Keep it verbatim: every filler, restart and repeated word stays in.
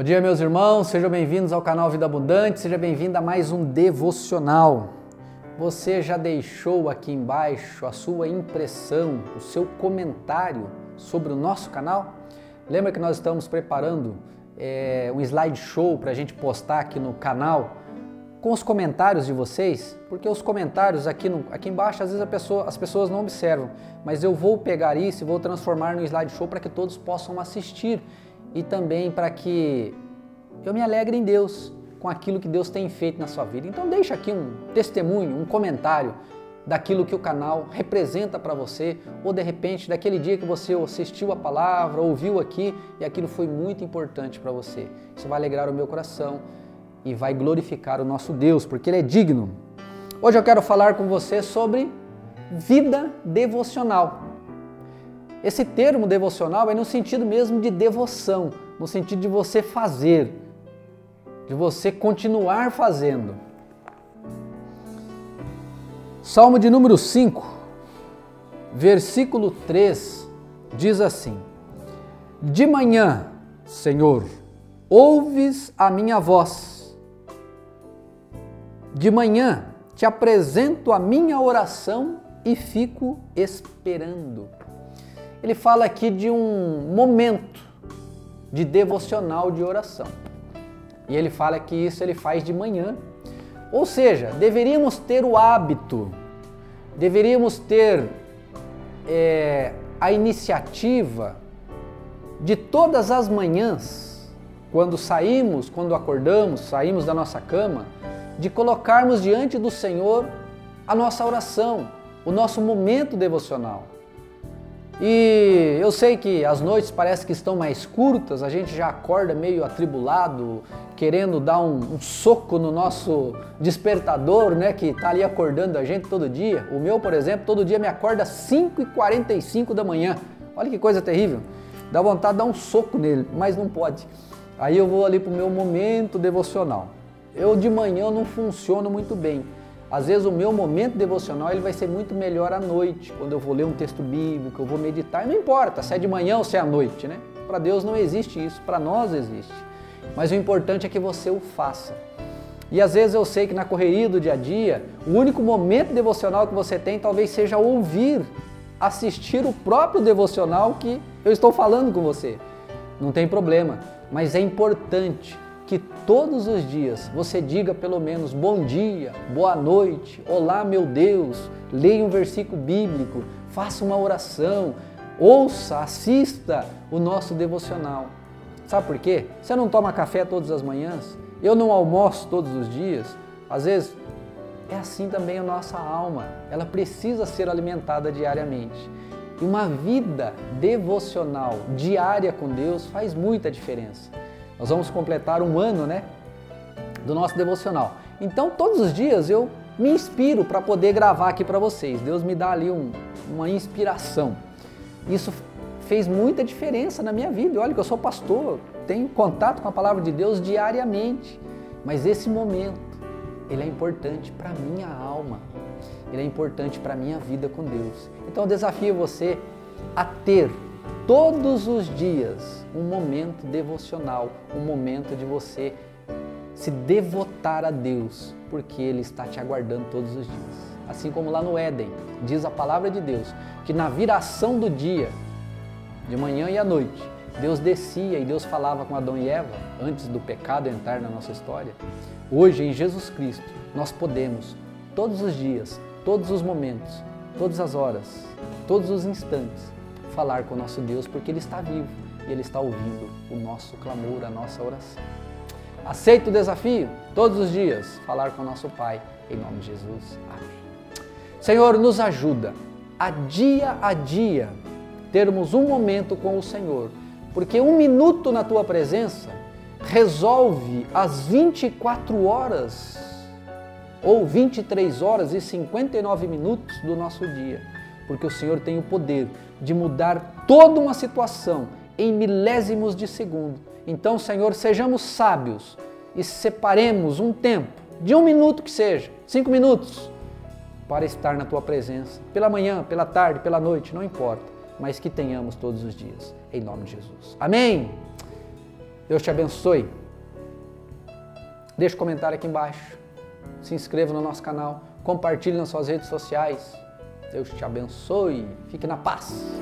Bom dia, meus irmãos, sejam bem-vindos ao canal Vida Abundante, seja bem-vindo a mais um Devocional. Você já deixou aqui embaixo a sua impressão, o seu comentário sobre o nosso canal? Lembra que nós estamos preparando é, um slideshow para a gente postar aqui no canal com os comentários de vocês? Porque os comentários aqui, no, aqui embaixo, às vezes a pessoa, as pessoas não observam, mas eu vou pegar isso e vou transformar no slideshow para que todos possam assistir. E também para que eu me alegre em Deus, com aquilo que Deus tem feito na sua vida. Então deixa aqui um testemunho, um comentário daquilo que o canal representa para você, ou de repente daquele dia que você assistiu a palavra, ouviu aqui e aquilo foi muito importante para você. Isso vai alegrar o meu coração e vai glorificar o nosso Deus, porque Ele é digno. Hoje eu quero falar com você sobre vida devocional. Esse termo devocional é no sentido mesmo de devoção, no sentido de você fazer, de você continuar fazendo. Salmo de número cinco, versículo três, diz assim: De manhã, Senhor, ouves a minha voz. De manhã te apresento a minha oração e fico esperando. Ele fala aqui de um momento de devocional de oração. E ele fala que isso ele faz de manhã. Ou seja, deveríamos ter o hábito, deveríamos ter é, a iniciativa de todas as manhãs, quando saímos, quando acordamos, saímos da nossa cama, de colocarmos diante do Senhor a nossa oração, o nosso momento devocional. E eu sei que as noites parece que estão mais curtas, a gente já acorda meio atribulado, querendo dar um, um soco no nosso despertador, né, que está ali acordando a gente todo dia. O meu, por exemplo, todo dia me acorda às cinco e quarenta e cinco da manhã. Olha que coisa terrível. Dá vontade de dar um soco nele, mas não pode. Aí eu vou ali para o meu momento devocional. Eu de manhã não funciono muito bem. Às vezes o meu momento devocional ele vai ser muito melhor à noite, quando eu vou ler um texto bíblico, eu vou meditar, e não importa se é de manhã ou se é à noite, né? Para Deus não existe isso, para nós existe. Mas o importante é que você o faça. E às vezes eu sei que na correria do dia a dia, o único momento devocional que você tem talvez seja ouvir, assistir o próprio devocional que eu estou falando com você. Não tem problema, mas é importante que todos os dias você diga pelo menos bom dia, boa noite, olá meu Deus, leia um versículo bíblico, faça uma oração, ouça, assista o nosso devocional. Sabe por quê? Você não toma café todas as manhãs, eu não almoço todos os dias, às vezes é assim também a nossa alma, ela precisa ser alimentada diariamente. E uma vida devocional diária com Deus faz muita diferença. Nós vamos completar um ano, né, do nosso devocional. Então, todos os dias eu me inspiro para poder gravar aqui para vocês. Deus me dá ali um, uma inspiração. Isso fez muita diferença na minha vida. Olha que eu sou pastor, tenho contato com a palavra de Deus diariamente. Mas esse momento, ele é importante para a minha alma. Ele é importante para a minha vida com Deus. Então, eu desafio você a ter todos os dias um momento devocional, um momento de você se devotar a Deus, porque Ele está te aguardando todos os dias. Assim como lá no Éden, diz a palavra de Deus, que na viração do dia, de manhã e à noite, Deus descia e Deus falava com Adão e Eva, antes do pecado entrar na nossa história. Hoje, em Jesus Cristo, nós podemos, todos os dias, todos os momentos, todas as horas, todos os instantes, falar com o nosso Deus, porque Ele está vivo e Ele está ouvindo o nosso clamor, a nossa oração. Aceita o desafio? Todos os dias, falar com o nosso Pai, em nome de Jesus. Amém. Senhor, nos ajuda a dia a dia termos um momento com o Senhor, porque um minuto na Tua presença resolve as vinte e quatro horas ou vinte e três horas e cinquenta e nove minutos do nosso dia. Porque o Senhor tem o poder de mudar toda uma situação em milésimos de segundo. Então, Senhor, sejamos sábios e separemos um tempo, de um minuto que seja, cinco minutos, para estar na Tua presença. Pela manhã, pela tarde, pela noite, não importa, mas que tenhamos todos os dias, em nome de Jesus. Amém! Deus te abençoe. Deixe um comentário aqui embaixo. Se inscreva no nosso canal. Compartilhe nas suas redes sociais. Deus te abençoe. Fique na paz.